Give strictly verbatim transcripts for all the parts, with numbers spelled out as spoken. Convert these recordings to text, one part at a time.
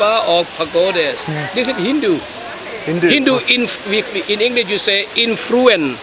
stupa or pagodas. Mm. This is Hindu. Hindu, Hindu in, in English you say influent.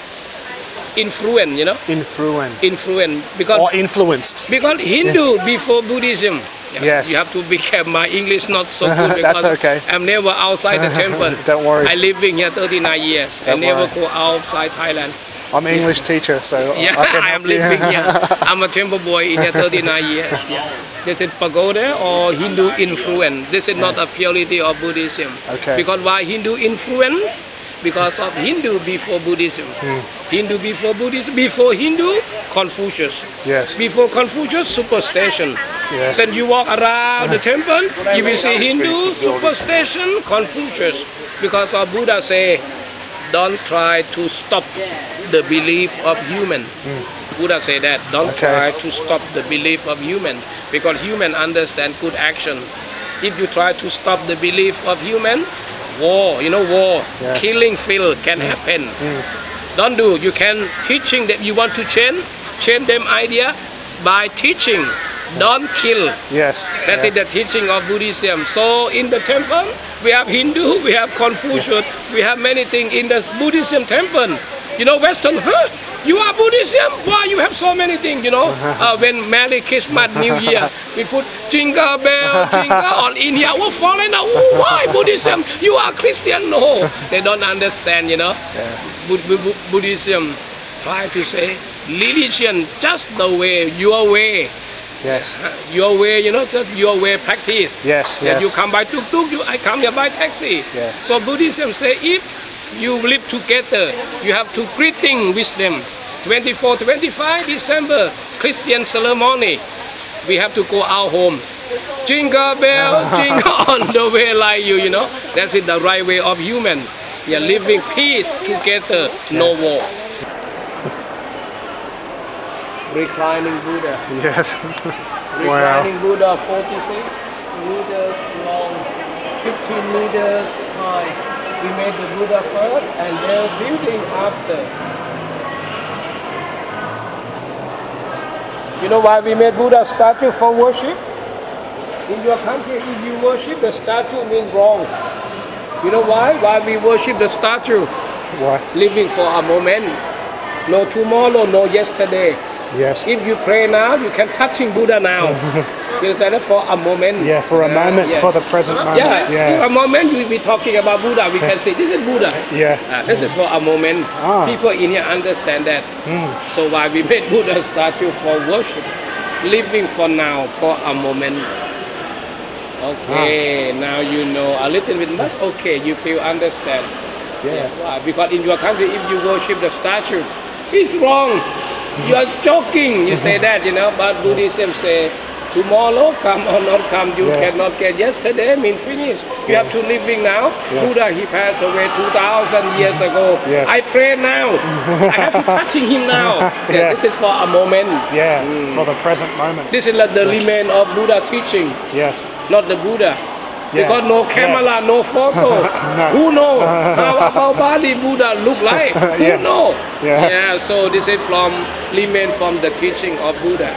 Influent, you know? Influent. Influent. Because, or influenced. Because Hindu yeah. before Buddhism. Yeah, yes. You have to be careful. My English is not so good because that's okay. I'm never outside the temple. Don't worry. I live in here thirty-nine years. Don't I never worry. go outside Thailand. I'm an English yeah. teacher, so yeah, I am living here. I'm a temple boy in here thirty-nine years. Yeah. This is pagoda or Hindu influence. This is yeah. not a purity of Buddhism. Okay. Because why Hindu influence? Because of Hindu before Buddhism. Hmm. Hindu before Buddhism. Before Hindu, Confucius. Yes. Before Confucius, superstition. Yes. Then you walk around the temple, you will see Hindu, superstition, Confucius. Because our Buddha say, don't try to stop the belief of human. Mm. Buddha say that. Don't okay. try to stop the belief of human. Because human understand good action. If you try to stop the belief of human, war, you know, war, yes. killing feel can mm. happen. Mm. Don't do. You can teaching that you want to change, change them idea by teaching. Mm. Don't kill. Yes. That's yeah. it, the teaching of Buddhism. So in the temple, we have Hindu, we have Confucius, yes. we have many things in the Buddhism temple. You know, Western, huh? You are Buddhism? Why you have so many things, you know? Uh, when Merry Christmas, New Year, we put jingle bell, jingle on in here. Oh, foreigner, oh, why Buddhism? You are Christian? No, they don't understand, you know? Yeah. Buddhism try to say religion just the way, your way. Yes. Your way, you know, just your way practice. Yes, yes. You come by tuk-tuk, you, I come here by taxi. Yeah. So Buddhism say, if you live together, you have to greeting with them. twenty-four, twenty-five December, Christian ceremony. We have to go out home. Jingle bell, jingle on the way like you, you know. That's it, the right way of human. We are living peace together, no war. Reclining Buddha. Yes. Reclining wow. Buddha, forty-six meters long, fifteen meters high. We made the Buddha first and their building after. You know why we made Buddha statue for worship? In your country, if you worship the statue means wrong. You know why? Why we worship the statue? Why? Living for a moment. No tomorrow, no yesterday. Yes. If you pray now, you can touching Buddha now. You understand that? For a moment. Yeah, for a uh, moment, yeah. for the present moment. Yeah, yeah. For a moment we be talking about Buddha. We can say, this is Buddha. Yeah. Uh, this mm. is for a moment. Ah. People in here understand that. Mm. So why we made Buddha statue for worship. Living for now, for a moment. Okay, ah. now you know a little bit much. Okay, you feel understand. Yeah. yeah. Uh, because in your country, if you worship the statue, it's wrong. You are joking. You say that, you know. But Buddhism say, tomorrow come or not come, you yeah. cannot get yesterday. Mean finished. You yeah. have to living now. Yes. Buddha, he passed away two thousand years ago. Yes. I pray now. I have to touching him now. Yeah, yeah. This is for a moment. Yeah, mm. for the present moment. This is like the yes. remain of Buddha teaching. Yes, not the Buddha. Yeah. Because no camera, yeah. no photo. No. Who knows how our body Buddha look like? Who yeah. knows? Yeah. yeah. So this is from remain from the teaching of Buddha,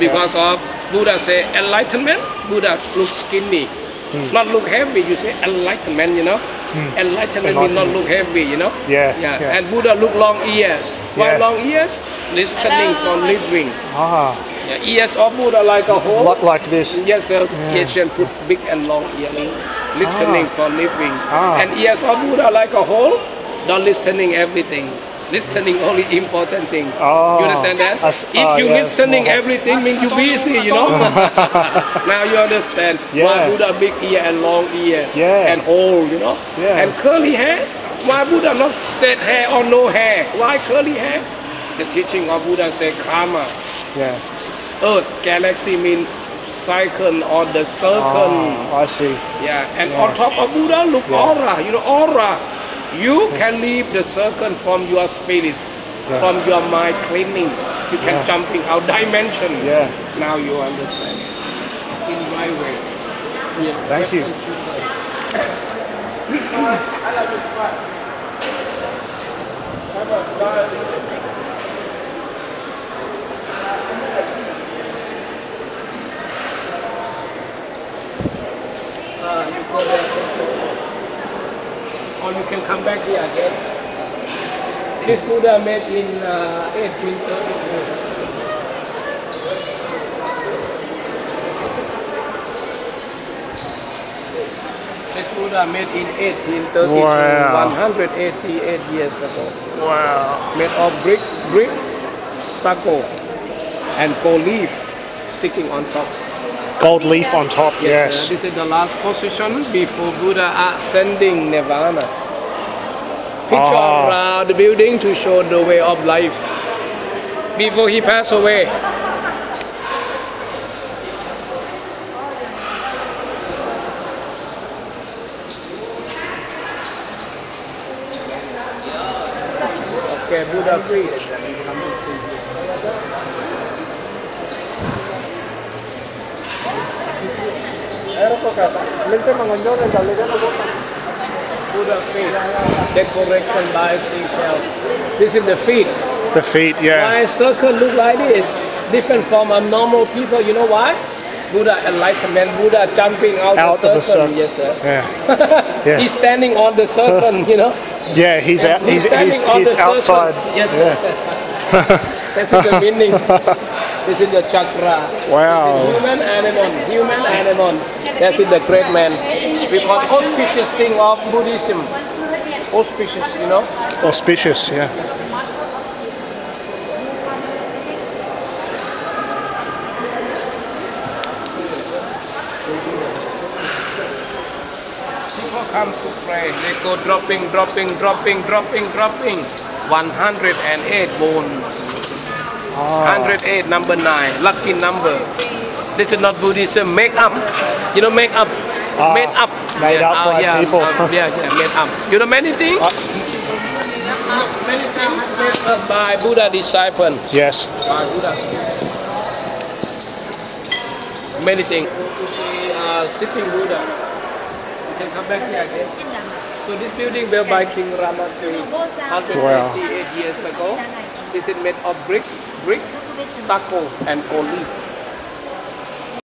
because yeah. of Buddha say enlightenment. Buddha look skinny, mm. not look heavy. You say enlightenment, you know. Mm. Enlightenment will not look heavy, you know. Yeah. Yeah. yeah. And Buddha look long ears. Why yeah. long ears? Listening from living. Ah. Yeah, ears of Buddha like a hole. Lot like this. Yes, sir. Yeah. Asian put big and long earrings, listening ah. for living. Ah. And ears of Buddha like a hole, not listening everything. Listening only important thing. Oh. You understand that? As, if uh, you yes, listening more. everything, means you busy, you know? Now you understand. Yeah. Why Buddha big ear and long ear yeah. and old, you know? Yeah. And curly hair. Why Buddha not straight hair or no hair? Why curly hair? The teaching of Buddha say karma. Yeah. Earth, galaxy mean cycle or the circle. Oh, I see. Yeah, and yeah. on top of Buddha, look yeah. aura. You know, aura. You yeah. can leave the circle from your spirit, yeah. from your mind cleaning. You can yeah. jumping out dimension. Yeah. Now you understand. In my way. Yeah. Thank you. uh, you go there, or you can come back here again. This Buddha made in uh, eighteen thirty-four. This Buddha made in eighteen thirty-two, wow. one hundred eighty-eight years ago. Wow. Made of brick, brick, stucco, and gold leaf sticking on top. Gold leaf on top, yes. yes. Uh, this is the last position before Buddha ascending Nirvana. Picture oh. around the building to show the way of life before he passed away. Buddha free. Buddha feet, decoration by itself. This is the feet. The feet, yeah. Why circle look like this? Different from a normal people. You know why? Buddha enlightenment. Buddha jumping out, out the circle. Yes, sir. Yeah. Yeah. He's standing on the circle. You know. Yeah, he's out, he's he's, he's outside. Yes, yeah. That's the meaning. This is the chakra. Wow. This is human animal, human animal. That is the great man. Because auspicious thing of Buddhism. Auspicious, you know. Auspicious, yeah. Come to pray, they go dropping, dropping, dropping, dropping, dropping. one hundred eight bones. Oh. one hundred eight, number nine, lucky number. This is not Buddhism, make up. You know, make up. Uh, made up. Made yeah, up uh, by yeah, people. Uh, yeah, yeah, made up. You know many things? Uh. Many things made up by Buddha disciples. Yes. By Buddha. Many things. Uh, sitting Buddha. Can come back here again. So this building built by King Ramathu one hundred eighty-eight wow. years ago. This is made of brick, brick, stucco, and gold leaf.